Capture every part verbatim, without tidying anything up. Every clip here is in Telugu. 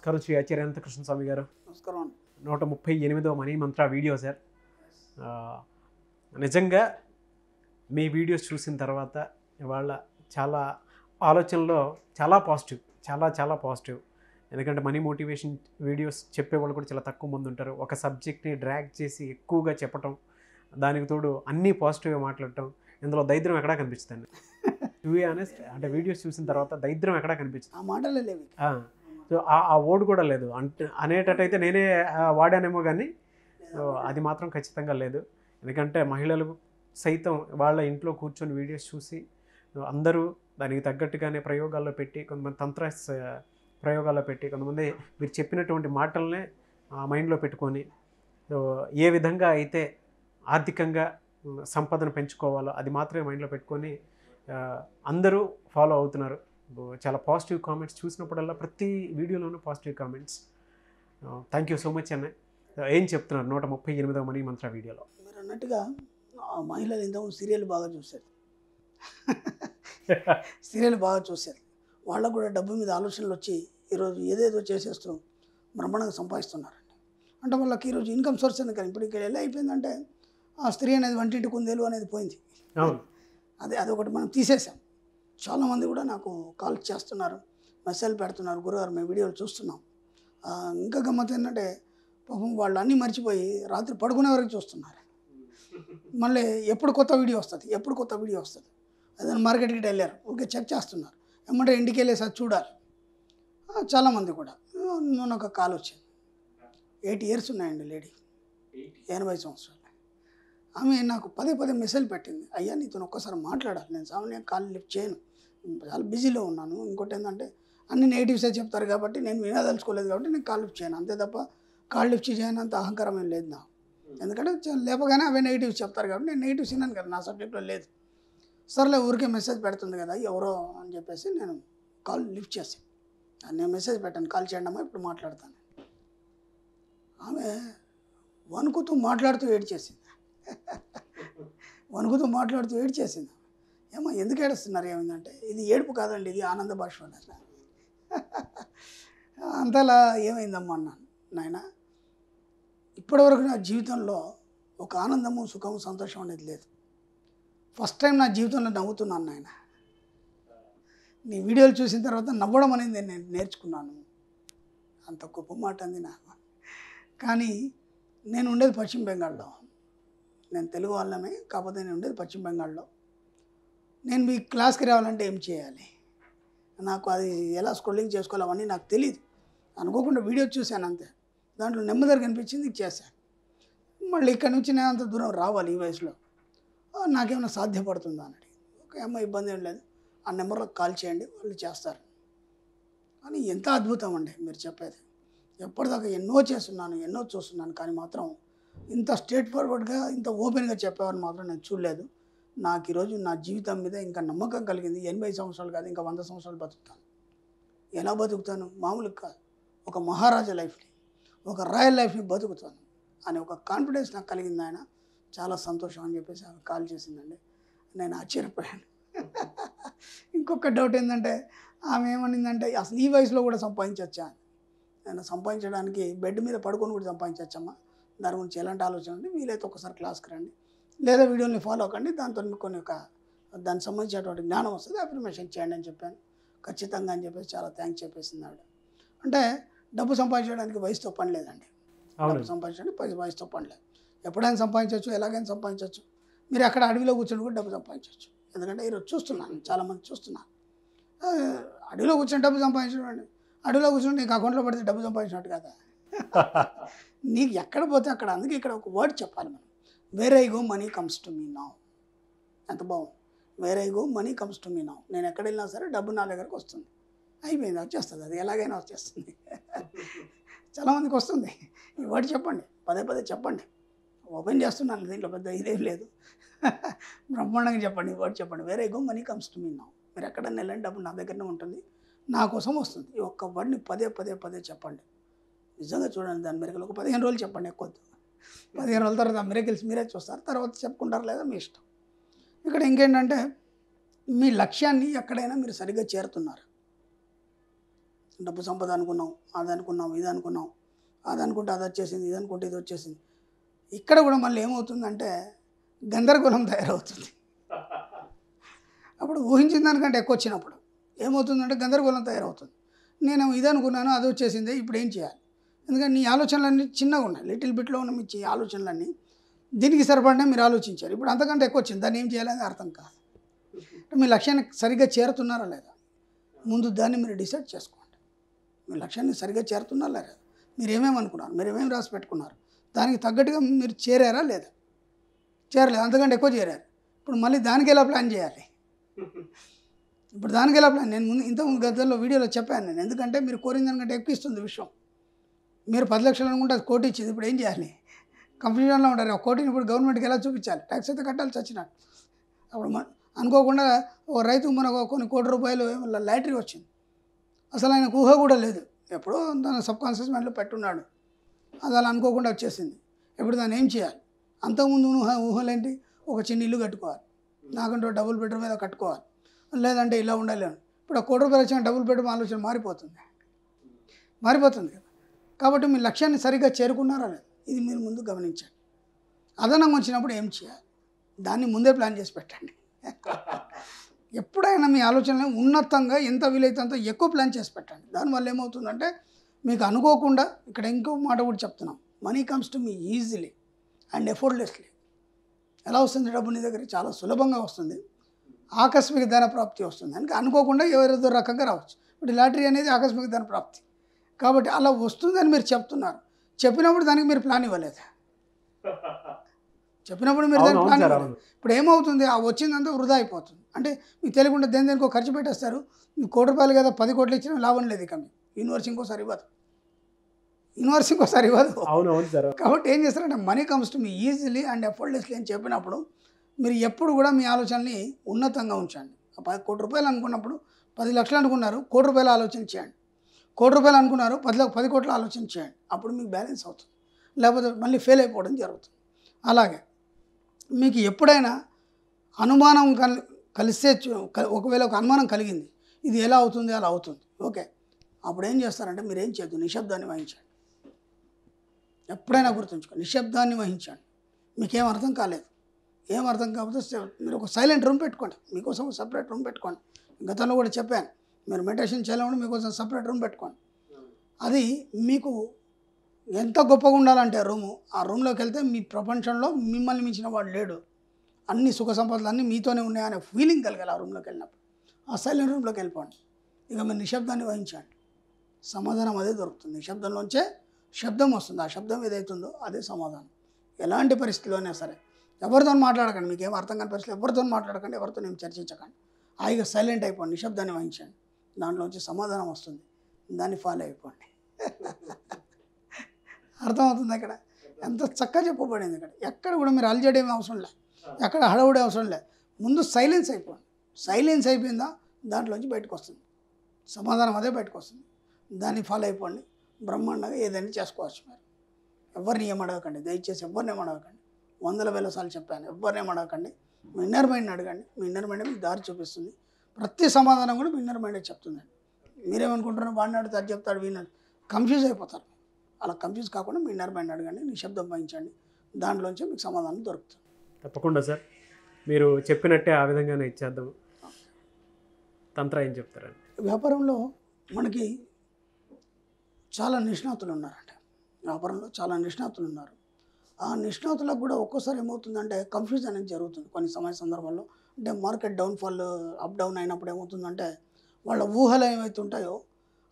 నమస్కారం చేయాచార్య అనంతకృష్ణ స్వామి గారు. నమస్కారం. నూట ముప్పై ఎనిమిదవ మనీ మంత్ర వీడియో సార్. నిజంగా మీ వీడియోస్ చూసిన తర్వాత ఇవాళ చాలా ఆలోచనలో చాలా పాజిటివ్, చాలా చాలా పాజిటివ్. ఎందుకంటే మనీ మోటివేషన్ వీడియోస్ చెప్పేవాళ్ళు కూడా చాలా తక్కువ మంది ఉంటారు. ఒక సబ్జెక్ట్ని డ్రాగ్ చేసి ఎక్కువగా చెప్పటం, దానికి తోడు అన్నీ పాజిటివ్గా మాట్లాడటం, ఇందులో దైద్యం ఎక్కడా కనిపిస్తుంది? టు బి ఆనెస్ట్, అంటే వీడియోస్ చూసిన తర్వాత దైద్యం ఎక్కడా కనిపిస్తుంది? ఆ మాటలే లేవు, సో ఆ ఓడ్ కూడా లేదు. అంటే అనేటట్టయితే నేనే వాడానేమో, కానీ అది మాత్రం ఖచ్చితంగా లేదు. ఎందుకంటే మహిళలు సైతం వాళ్ళ ఇంట్లో కూర్చొని వీడియోస్ చూసి అందరూ దానికి తగ్గట్టుగానే ప్రయోగాల్లో పెట్టి, కొంతమంది తంత్ర ప్రయోగాల్లో పెట్టి, కొంతమంది మీరు చెప్పినటువంటి మాటలనే మైండ్లో పెట్టుకొని ఏ విధంగా అయితే ఆర్థికంగా సంపదను పెంచుకోవాలో అది మాత్రమే మైండ్లో పెట్టుకొని అందరూ ఫాలో అవుతున్నారు. చాలా పాజిటివ్ కామెంట్స్ చూసినప్పుడల్లా, ప్రతి వీడియోలోనూ positive comments. Thank you so much అన్న. ఏం చెప్తున్నారు నూట ముప్పై ఎనిమిదవ మనీ మంత్ర వీడియోలో? మీరు అన్నట్టుగా మహిళలు ఇంత సీరియల్ బాగా చూశారు, సీరియల్ బాగా చూశారు. వాళ్ళకు కూడా డబ్బు మీద ఆలోచనలు వచ్చి ఈరోజు ఏదేదో చేసేస్తూ బ్రహ్మాండంగా సంపాదిస్తున్నారండి. అంటే వాళ్ళకి ఈరోజు ఇన్కమ్ సోర్స్ అనేది, కానీ ఇప్పుడు ఇక్కడ ఎలా అయిపోయిందంటే ఆ స్త్రీ అనేది వంటింటి కుందేలు అనేది పోయింది. అదే అదొకటి మనం తీసేసాం. చాలామంది కూడా నాకు కాల్ చేస్తున్నారు, మెసేజ్ పెడుతున్నారు, గురుగారు మేము వీడియోలు చూస్తున్నాం. ఇంకా గమ్మత్తు ఏంటంటే పాపం వాళ్ళు అన్నీ మర్చిపోయి రాత్రి పడుకునే వరకు చూస్తున్నారు. మళ్ళీ ఎప్పుడు కొత్త వీడియో వస్తుంది, ఎప్పుడు కొత్త వీడియో వస్తుంది అదే మార్కెట్కి వెళ్ళారు, ఓకే చెక్ చేస్తున్నారు, ఏమంటే ఇంటికి వెళ్ళేసి అది చూడాలి. చాలామంది కూడా నేను ఒక కాల్ వచ్చింది, ఎయిటీ ఇయర్స్ ఉన్నాయండి లేడీ, ఎనభై సంవత్సరాలు. ఆమె నాకు పదే పదే మెసేజ్ పెట్టింది, అయ్యా నీతో ఒక్కసారి మాట్లాడాలి, నేను సామాన్యంగా కాల్ లిఫ్ట్ చేయను, చాలా బిజీలో ఉన్నాను, ఇంకోటి ఏంటంటే అన్ని నెగిటివ్సే చెప్తారు కాబట్టి నేను వినదలుచుకోలేదు కాబట్టి నేను కాల్ లిఫ్ట్ చేయను, అంతే తప్ప కాల్ లిఫ్ట్ చేయనంత అహంకారం ఏం లేదు నాకు. ఎందుకంటే లేపగానే అవే నెగిటివ్స్ చెప్తారు కాబట్టి నేను నెగిటివ్స్ విన్నాను కదా, నా సబ్జెక్ట్లో లేదు. సర్లే ఊరికే మెసేజ్ పెడుతుంది కదా ఎవరో అని చెప్పేసి నేను కాల్ లిఫ్ట్ చేశాను. నేను మెసేజ్ పెట్టాను, కాల్ చేయడమా ఇప్పుడు మాట్లాడతాను. ఆమె వణుకుతూ మాట్లాడుతూ ఏడ్ చేసింది, వణుకుతూ మాట్లాడుతూ ఏడ్ చేసింది. ఏమో ఎందుకు ఏడుస్తున్నారు, ఏమైందంటే ఇది ఏడుపు కాదండి, ఇది ఆనంద భాష అండి. అంతలా ఏమైందమ్మా అన్నాను. నాయన ఇప్పటివరకు నా జీవితంలో ఒక ఆనందము, సుఖము, సంతోషం అనేది లేదు. ఫస్ట్ టైం నా జీవితంలో నవ్వుతున్నాను నాయన. నీ వీడియోలు చూసిన తర్వాత నవ్వడం అనేది నేను నేర్చుకున్నాను. అంత గొప్ప మాట అంది నాన్న. కానీ నేను ఉండేది పశ్చిమ బెంగాల్లో, నేను తెలుగు వాళ్ళమే కాకపోతే నేను ఉండేది పశ్చిమ బెంగాల్లో. నేను మీ క్లాస్కి రావాలంటే ఏం చేయాలి, నాకు అది ఎలా స్క్రోలింగ్ చేసుకోవాలి అవన్నీ నాకు తెలియదు. అనుకోకుండా వీడియో చూశాను, అంతే. దాంట్లో నెమ్మదిగా అనిపించింది, చేశాను. మళ్ళీ ఇక్కడ నుంచి నేను అంత దూరం రావాలి ఈ వయసులో, నాకేమైనా సాధ్యపడుతుందా అని అడిగి, ఒక ఏమో ఇబ్బంది ఏం లేదు, ఆ నెంబర్లో కాల్ చేయండి వాళ్ళు చేస్తారు అని. ఎంత అద్భుతం అండి మీరు చెప్పేది. ఎప్పటిదాకా ఎన్నో చేస్తున్నాను, ఎన్నో చూస్తున్నాను, కానీ మాత్రం ఇంత స్ట్రేట్ ఫార్వర్డ్గా, ఇంత ఓపెన్గా చెప్పేవారు మాత్రం నేను చూడలేదు. నాకు ఈరోజు నా జీవితం మీద ఇంకా నమ్మకం కలిగింది. ఎనభై సంవత్సరాలు కాదు, ఇంకా వంద సంవత్సరాలు బతుకుతాను. ఎలా బతుకుతాను, మామూలుగా కాదు, ఒక మహారాజా లైఫ్ని, ఒక రాయల్ లైఫ్ని బతుకుతాను అనే ఒక కాన్ఫిడెన్స్ నాకు కలిగింది ఆయన. చాలా సంతోషం అని చెప్పేసి ఆమె కాల్ చేసిందండి. నేను ఆశ్చర్యపోయాను. ఇంకొక డౌట్ ఏంటంటే ఆమె ఏమనిందంటే, అసలు ఈ వయసులో కూడా సంపాదించవచ్చా? నేను సంపాదించడానికి బెడ్ మీద పడుకొని కూడా సంపాదించవచ్చమ్మా, దాని గురించి ఎలాంటి ఆలోచన ఉంది, వీలైతే ఒకసారి క్లాస్కి రండి, లేదా వీడియోని ఫాలో అవ్వకండి, దాంతో మీకు కొన్ని ఒక దానికి సంబంధించినటువంటి జ్ఞానం వస్తుంది, అఫర్మేషన్ చేయండి అని చెప్పాను. ఖచ్చితంగా అని చెప్పేసి చాలా థ్యాంక్స్ చెప్పేసింది ఆవిడ. అంటే డబ్బు సంపాదించడానికి వయసుతో పని లేదండి, డబ్బు సంపాదించడానికి వయసుతో పని లేదు. ఎప్పుడైనా సంపాదించవచ్చు, ఎలాగైనా సంపాదించవచ్చు. మీరు అక్కడ అడవిలో కూర్చొని కూడా డబ్బు సంపాదించవచ్చు. ఎందుకంటే ఈరోజు చూస్తున్నాను, చాలామంది చూస్తున్నాను, అడవిలో కూర్చొని డబ్బు సంపాదించడం. అడవిలో కూర్చొని నీకు అకౌంట్లో పడితే డబ్బు సంపాదించినట్టు కదా, నీకు ఎక్కడ పోతే అక్కడ. అందుకే ఇక్కడ ఒక వర్డ్ చెప్పాలి మనం, where I go money comes to me now. ఎంత బాగుంది, where I go money comes to me now. నేను ఎక్కడ వెళ్ళినా సరే డబ్బు నా దగ్గరకు వస్తుంది, అయిపోయింది, వచ్చేస్తుంది, అది ఎలాగైనా వచ్చేస్తుంది. చాలామందికి వస్తుంది ఈ వర్డ్. చెప్పండి, పదే పదే చెప్పండి, ఓపెన్ చేస్తున్నాను, దీంట్లో పెద్ద ఇదేం లేదు. బ్రహ్మాండంగా చెప్పండి ఈ వర్డ్, చెప్పండి, where I go money comes to me now. మీరు ఎక్కడన్నా వెళ్ళండి డబ్బు నా దగ్గరనే ఉంటుంది, నా కోసం వస్తుంది. ఈ ఒక్క వర్డ్ని పదే పదే పదే చెప్పండి. నిజంగా చూడండి, దాని మెరకలు ఒక పదిహేను రోజులు చెప్పండి, ఎక్కువ పదిహేను రోజుల తర్వాత మెరకల్స్ మీరే చూస్తారు, తర్వాత చెప్పుకుంటారు లేదా మీ ఇష్టం. ఇక్కడ ఇంకేంటంటే మీ లక్ష్యాన్ని ఎక్కడైనా మీరు సరిగ్గా చేరుతున్నారు, డబ్బు సంపద అనుకున్నాం, అది అనుకున్నాం, ఇది అనుకున్నాం, అది అనుకుంటే అది వచ్చేసింది, ఇది అనుకుంటే ఇది వచ్చేసింది. ఇక్కడ కూడా మళ్ళీ ఏమవుతుందంటే గందరగోళం తయారవుతుంది. అప్పుడు ఊహించిన దానికంటే ఎక్కువ వచ్చినప్పుడు ఏమవుతుందంటే గందరగోళం తయారవుతుంది. నేను ఇది అనుకున్నాను, అది వచ్చేసింది, ఇప్పుడు ఏం చేయాలి? ఎందుకంటే నీ ఆలోచనలన్నీ చిన్నగా ఉన్నాయి, లిటిల్ బిట్లో ఉన్న మీ ఆలోచనలన్నీ దీనికి సరిపడినా మీరు ఆలోచించారు, ఇప్పుడు అంతకంటే ఎక్కువ వచ్చింది, దాన్ని ఏం చేయాలని అర్థం కాదు. మీ లక్ష్యానికి సరిగ్గా చేరుతున్నారా లేదా, ముందు దాన్ని మీరు డిసైడ్ చేసుకోండి. మీ లక్ష్యాన్ని సరిగ్గా చేరుతున్నారా లేదా, మీరు ఏమేమి అనుకున్నారు, మీరు ఏమేమి రాసి పెట్టుకున్నారు, దానికి తగ్గట్టుగా మీరు చేరారా లేదా? చేరలేదు, అంతకంటే ఎక్కువ చేరారు. ఇప్పుడు మళ్ళీ దానికి ఎలా ప్లాన్ చేయాలి? ఇప్పుడు దానికి ఎలా ప్లాన్? నేను ముందు ఇంతకుముందు గతంలో వీడియోలో చెప్పాను నేను, ఎందుకంటే మీరు కోరిన దానికంటే ఎక్కువ ఇస్తుంది విషయం. మీరు పది లక్షలు అనుకుంటే అది కోటి ఇచ్చింది, ఇప్పుడు ఏం చేయాలి? కంప్యూటర్లో ఉంటారు, ఒక కోటిని ఇప్పుడు గవర్నమెంట్కి ఎలా చూపించాలి? ట్యాక్స్ అయితే కట్టాల్సి వచ్చినట్టు. అప్పుడు మన అనుకోకుండా ఓ రైతు మనకు కొన్ని కోటి రూపాయలు లాటరీ వచ్చింది, అసలు ఆయనకు ఊహ కూడా లేదు, ఎప్పుడో తన సబ్కాన్షియస్ మైండ్లో పెట్టున్నాడు, అది అలా అనుకోకుండా వచ్చేసింది. ఇప్పుడు దాన్ని ఏం చేయాలి? అంతకుముందు ఊహ ఊహలేంటి, ఒక చిన్న ఇల్లు కట్టుకోవాలి, నాకంటూ డబుల్ బెడ్రూమ్ ఏదో కట్టుకోవాలి, లేదంటే ఇలా ఉండలేను. ఇప్పుడు ఆ కోటి రూపాయలు వచ్చిన డబుల్ బెడ్రూమ్ ఆలోచన మారిపోతుంది మారిపోతుంది కదా. కాబట్టి మీ లక్ష్యాన్ని సరిగ్గా చేరుకున్నారా లేదు, ఇది మీరు ముందు గమనించండి. అదనంగా వచ్చినప్పుడు ఏం చేయాలి, దాన్ని ముందే ప్లాన్ చేసి పెట్టండి. ఎప్పుడైనా మీ ఆలోచనలు ఉన్నతంగా ఎంత వీలైతే అంత ఎక్కువ ప్లాన్ చేసి పెట్టండి. దానివల్ల ఏమవుతుందంటే మీకు అనుకోకుండా, ఇక్కడ ఇంకో మాట కూడా చెప్తున్నాం, money comes to me easily and effortlessly. ఎలా వస్తుంది డబ్బు నీ దగ్గర? చాలా సులభంగా వస్తుంది, ఆకస్మిక ధన ప్రాప్తి వస్తుంది. అందుకే అనుకోకుండా ఎవరేదో రకంగా రావచ్చు. ఇప్పుడు లాటరీ అనేది ఆకస్మిక ధన ప్రాప్తి కాబట్టి అలా వస్తుందని మీరు చెప్తున్నారు. చెప్పినప్పుడు దానికి మీరు ప్లాన్ ఇవ్వలేదు, చెప్పినప్పుడు మీరు దానికి ప్లాన్ ఇవ్వలేదు. ఇప్పుడు ఏమవుతుంది, ఆ వచ్చిందంతా వృధా అయిపోతుంది. అంటే మీకు తెలియకుండా దేని దేనికో ఖర్చు పెట్టేస్తారు. మీకు కోటి రూపాయలు కదా, పది కోట్లు ఇచ్చినా లాభం లేదు. ఇక మీకు యూనివర్స్ ఇంకోసారి ఇవ్వదు, యూనివర్స్ ఇంకోసారి ఇవ్వదు. కాబట్టి ఏం చేస్తారంటే money comes to me easily and effortlessly అని చెప్పినప్పుడు మీరు ఎప్పుడు కూడా మీ ఆలోచనని ఉన్నతంగా ఉంచండి. పది కోటి రూపాయలు అనుకున్నప్పుడు పది లక్షలు అనుకున్నారు, కోటి రూపాయలు ఆలోచన చేయండి. కోటి రూపాయలు అనుకున్నారు, పది పది కోట్లు ఆలోచన చేయండి. అప్పుడు మీకు బ్యాలెన్స్ అవుతుంది, లేకపోతే మళ్ళీ ఫెయిల్ అయిపోవడం జరుగుతుంది. అలాగే మీకు ఎప్పుడైనా అనుమానం కల్ కలిసే ఒకవేళ ఒక అనుమానం కలిగింది, ఇది ఎలా అవుతుంది అలా అవుతుంది, ఓకే, అప్పుడు ఏం చేస్తారంటే మీరు ఏం చేయద్దు, నిశ్శబ్దాన్ని వహించండి. ఎప్పుడైనా గుర్తుంచుకోండి, నిశ్శబ్దాన్ని వహించండి. మీకేం అర్థం కాలేదు, ఏం అర్థం కాకపోతే మీరు ఒక సైలెంట్ రూమ్ పెట్టుకోండి, మీకోసం సపరేట్ రూమ్ పెట్టుకోండి. గతంలో కూడా చెప్పాను, మీరు మెడిటేషన్ చేయాలంటే మీకోసం సపరేట్ రూమ్ పెట్టుకోండి. అది మీకు ఎంత గొప్పగా ఉండాలంటే రూము, ఆ రూమ్లోకి వెళ్తే మీ ప్రపంచంలో మిమ్మల్ని మించిన వాడు లేడు, అన్ని సుఖ సంపదలు అన్నీ మీతోనే ఉన్నాయనే ఫీలింగ్ కలగాలి. ఆ రూమ్లోకి వెళ్ళినప్పుడు ఆ సైలెంట్ రూమ్లోకి వెళ్ళిపోండి. ఇక మీరు నిశ్శబ్దాన్ని వహించండి, సమాధానం అదే దొరుకుతుంది. నిశ్శబ్దంలోంచే శబ్దం వస్తుంది, ఆ శబ్దం ఏదైతుందో అదే సమాధానం. ఎలాంటి పరిస్థితిలోనే సరే ఎవరితో మాట్లాడకండి, మీకు ఏం అర్థం కాని పరిస్థితులు ఎవరితో మాట్లాడకండి, ఎవరితో ఏం చర్చించకండి. హాయిగా సైలెంట్ అయిపోండి, నిశ్శబ్దాన్ని వహించండి, దాంట్లోంచి సమాధానం వస్తుంది, దాన్ని ఫాలో అయిపోండి. అర్థమవుతుంది ఇక్కడ ఎంత చక్కగా చెప్పబడింది. ఇక్కడ ఎక్కడ కూడా మీరు అలజడి ఏమి అవసరం లేదు, ఎక్కడ హడావుడే అవసరం లేదు. ముందు సైలెన్స్ అయిపోండి, సైలెన్స్ అయిపోయిందా దాంట్లోంచి బయటకు వస్తుంది సమాధానం, అదే బయటకు వస్తుంది, దాన్ని ఫాలో అయిపోండి. బ్రహ్మాండంగా ఏదైనా చేసుకోవచ్చు. మీరు ఎవరిని ఏమడగకండి, దయచేసి ఎవరిని ఏమడగకండి. వందల వేల సార్లు చెప్పాను, ఎవరిని ఏమడగకండి, మీ ఇన్నర్ మైండ్ని అడగండి. మీ ఇన్నర్ మైండ్ మీకు దారి చూపిస్తుంది, ప్రతి సమాధానం కూడా మీ ఇన్నర్ మైండే చెప్తుందండి. మీరేమనుకుంటున్నారో వాడిని అడుగుతారు, చెప్తాడు వీడిని, కన్ఫ్యూజ్ అయిపోతారు. అలా కన్ఫ్యూజ్ కాకుండా మీ ఇన్నర్ మైండ్ అడగండి, నిశ్శబ్దం వహించండి, దాంట్లోంచి మీకు సమాధానం దొరుకుతుంది. తప్పకుండా సార్, మీరు చెప్పినట్టే ఆ విధంగానే ఇచ్చేద్దాం. తంత్ర ఏం చెప్తారండి? వ్యాపారంలో మనకి చాలా నిష్ణాతులు ఉన్నారంట, వ్యాపారంలో చాలా నిష్ణాతులు ఉన్నారు. ఆ నిష్ణాతులకు కూడా ఒక్కోసారి ఏమవుతుందంటే కన్ఫ్యూజ్ అనేది జరుగుతుంది. కొన్ని సమయ సందర్భాల్లో అంటే మార్కెట్ డౌన్ఫాల్ అప్ డౌన్ అయినప్పుడు ఏమవుతుందంటే వాళ్ళ ఊహలు ఏమైతే ఉంటాయో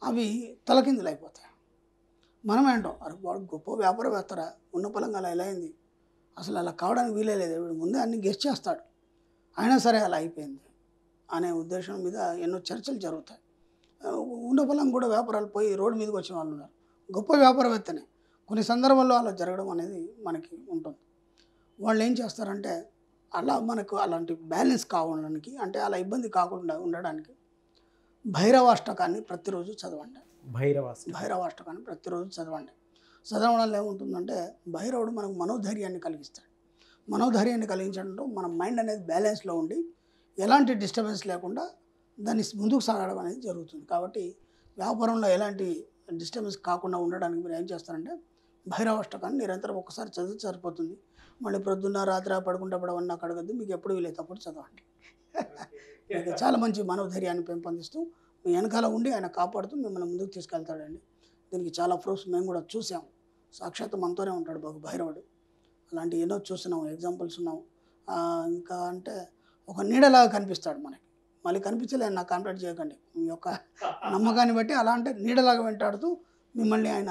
అవి తలకిందులు అయిపోతాయి. మనమే అంటాం, అరే వాడు గొప్ప వ్యాపారవేత్తరా, ఉన్న పలంగా అలా ఎలా అయింది, అసలు అలా కావడానికి వీలే లేదు, వీడు ముందే అన్ని గెస్ట్ చేస్తాడు, అయినా సరే అలా అయిపోయింది అనే ఉద్దేశం మీద ఎన్నో చర్చలు జరుగుతాయి. ఉన్న బలం కూడా వ్యాపారాలు పోయి రోడ్డు మీదకి వచ్చిన వాళ్ళు ఉన్నారు, గొప్ప వ్యాపారవేత్తనే. కొన్ని సందర్భాల్లో అలా జరగడం అనేది మనకి ఉంటుంది. వాళ్ళు ఏం చేస్తారంటే అలా మనకు అలాంటి బ్యాలెన్స్ కావడానికి, అంటే అలా ఇబ్బంది కాకుండా ఉండడానికి భైరవాష్టకాన్ని ప్రతిరోజు చదవండి. భైరవాష్ట భైరవాష్టకాన్ని ప్రతిరోజు చదవండి. చదవడం వల్ల ఏముంటుందంటే భైరవుడు మనకు మనోధైర్యాన్ని కలిగిస్తాడు. మనోధైర్యాన్ని కలిగించడంలో మన మైండ్ అనేది బ్యాలెన్స్లో ఉండి ఎలాంటి డిస్టర్బెన్స్ లేకుండా దాన్ని ముందుకు సాగడం అనేది జరుగుతుంది. కాబట్టి వ్యాపారంలో ఎలాంటి డిస్టర్బెన్స్ కాకుండా ఉండడానికి మీరు ఏం చేస్తారంటే భైరవాష్టకాన్ని నిరంతరం ఒకసారి చదివి సరిపోతుంది. మళ్ళీ ప్రొద్దున్న రాత్రి పడుకుంటప్పుడు అవన్నీ నాకు అడగద్దు, మీకు ఎప్పుడు వీలైతేప్పుడు చదవండి. చాలా మంచి మనోధైర్యాన్ని పెంపొందిస్తూ మీ వెనకాల ఉండి ఆయన కాపాడుతూ మిమ్మల్ని ముందుకు తీసుకెళ్తాడండి. దీనికి చాలా ప్రూఫ్స్ మేము కూడా చూసాం. సాక్షాత్ మనతోనే ఉంటాడు బాబు భైరవుడు. అలాంటి ఎన్నో చూస్తున్నాం, ఎగ్జాంపుల్స్ ఉన్నాం. ఇంకా అంటే ఒక నీడలాగా కనిపిస్తాడు మనకి. మళ్ళీ కనిపించలేదు, నాకు కాంప్లైంట్ చేయకండి, మీ యొక్క నమ్మకాన్ని బట్టి అలా అంటే నీడలాగా వెంటాడుతూ మిమ్మల్ని ఆయన